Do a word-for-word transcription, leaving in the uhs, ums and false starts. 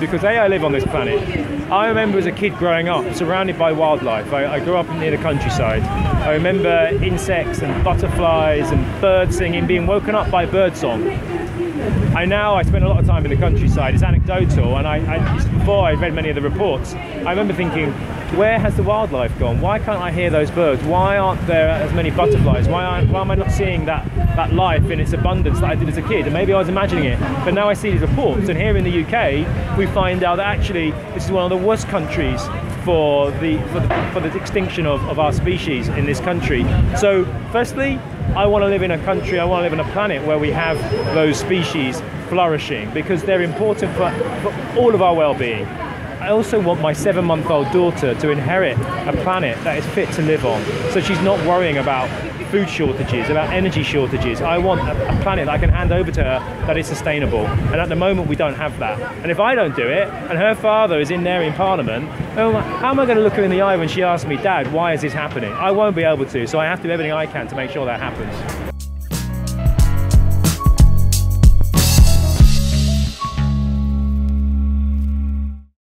Because A, I live on this planet. I remember as a kid growing up, surrounded by wildlife. I, I grew up near the countryside. I remember insects and butterflies and bird singing, being woken up by birdsong. I now, I spend a lot of time in the countryside. It's anecdotal, and I, I before I read many of the reports, I remember thinking, where has the wildlife gone? Why can't I hear those birds? Why aren't there as many butterflies? Why, aren't, why am I not seeing that, that life in its abundance that I did as a kid? And maybe I was imagining it, but now I see these reports, and here in the U K, we find out that actually this is one of the worst countries for the, for the, for the extinction of, of our species in this country. So, firstly, I want to live in a country, I want to live on a planet where we have those species flourishing, because they're important for, for all of our well-being. I also want my seven-month-old daughter to inherit a planet that is fit to live on, so she's not worrying about food shortages, about energy shortages. I want a, a planet that I can hand over to her that is sustainable, and at the moment we don't have that. And if I don't do it, and her father is in there in Parliament, well, how am I going to look her in the eye when she asks me, Dad, why is this happening? I won't be able to, so I have to do everything I can to make sure that happens.